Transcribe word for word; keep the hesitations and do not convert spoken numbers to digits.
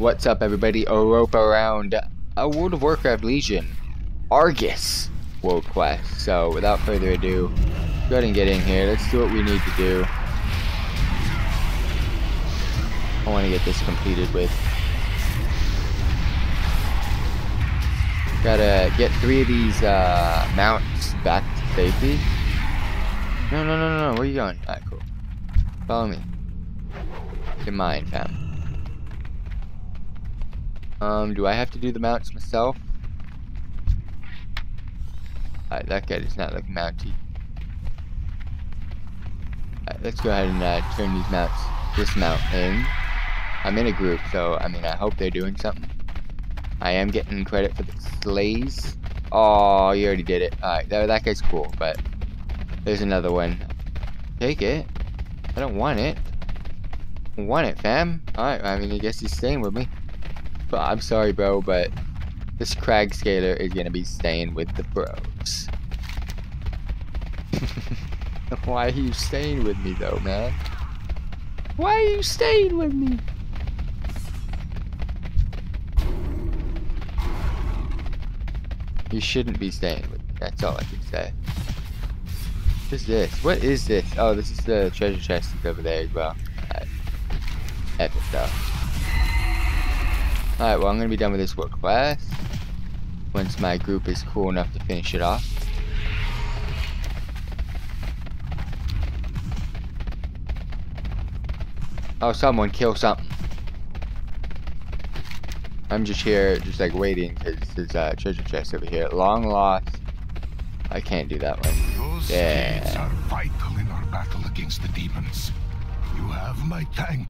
What's up, everybody? Europa around a World of Warcraft Legion Argus world quest. So without further ado, go ahead and get in here. Let's do what we need to do. I want to get this completed with. Gotta get three of these uh, mounts back to safety. No, no, no, no, no. Where are you going? Alright, cool. Follow me. You're mine, fam. Um, do I have to do the mounts myself? Alright, that guy does not look mounty. Alright, let's go ahead and uh, turn these mounts, this mount in. I'm in a group, so, I mean, I hope they're doing something. I am getting credit for the slays. Oh, you already did it. Alright, that, that guy's cool, but there's another one. Take it. I don't want it. I don't want it, fam. Alright, I mean, I guess he's staying with me. But I'm sorry, bro, but this crag scaler is gonna be staying with the bros. Why are you staying with me, though, man? Why are you staying with me? You shouldn't be staying with me. That's all I can say. What is this? What is this? Oh, this is the treasure chest that's over there as well. Alright. Epic stuff. Alright, well, I'm going to be done with this work class once my group is cool enough to finish it off. Oh, someone kill something. I'm just here, just like waiting, because there's a treasure chest over here. Long lost. I can't do that one. Those yeah. Are vital in our battle against the demons. You have my thanks.